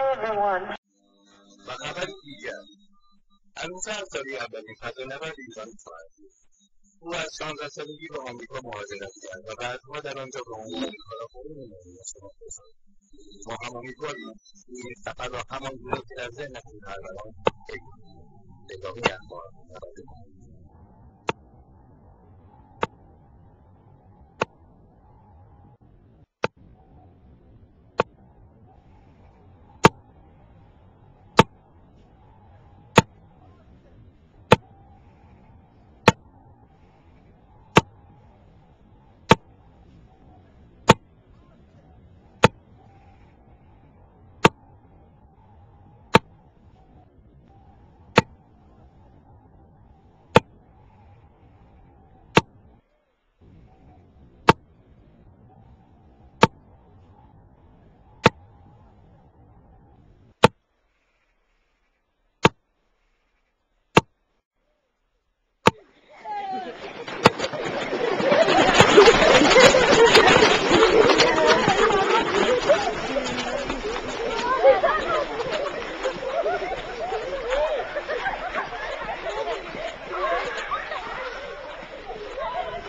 Hello everyone. Marhaban iya. انصار سری اولین فضانورد ایرانی خواهد بود. او از 16 سالگی به آمریکا مهاجرت کرد و بعدها در آنجا به عنوان کارآفرین نمونه شناخته شد. ما هم امیدواریم این سفر را همان گونه که در ذهنتان پروران ادامه اخبار نبرده کنیم.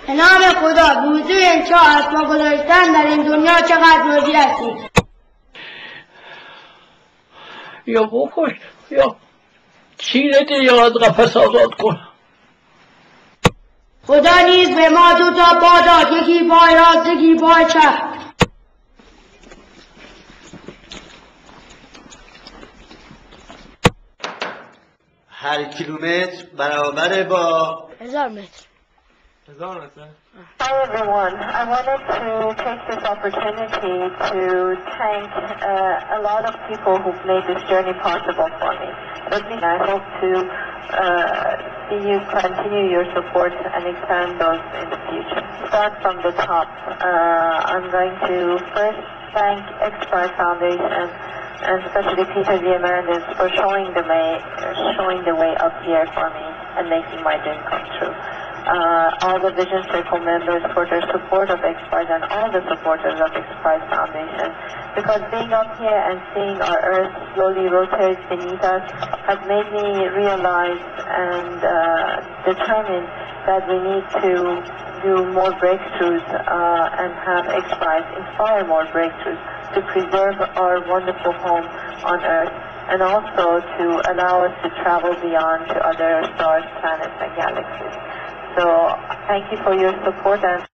به نام خدا بوزوی این چه آسما گذاشتن در این دنیا چقدر نازی هستی یا بکش یا چیرت یا از قفص آزاد کن خدا نیز به ما دو تا پا داد یکی پای راست یکی پای چپ هر کیلومتر برابر با 1000 متر Hi everyone, I wanted to take this opportunity to thank a lot of people who've made this journey possible for me. I hope to see you continue your support and expand those in the future. Start from the top. I'm going to first thank XPRIZE Foundation and especially Peter Diamandis for showing the way up here for me and making my dream come true. All the Vision Circle members for their support of XPRIZE and all the supporters of XPRIZE Foundation, because being up here and seeing our Earth slowly rotate beneath us has made me realize and determine that we need to do more breakthroughs and have XPRIZE inspire more breakthroughs to preserve our wonderful home on Earth and also to allow us to travel beyond to other stars, planets and galaxies. So, thank you for your support and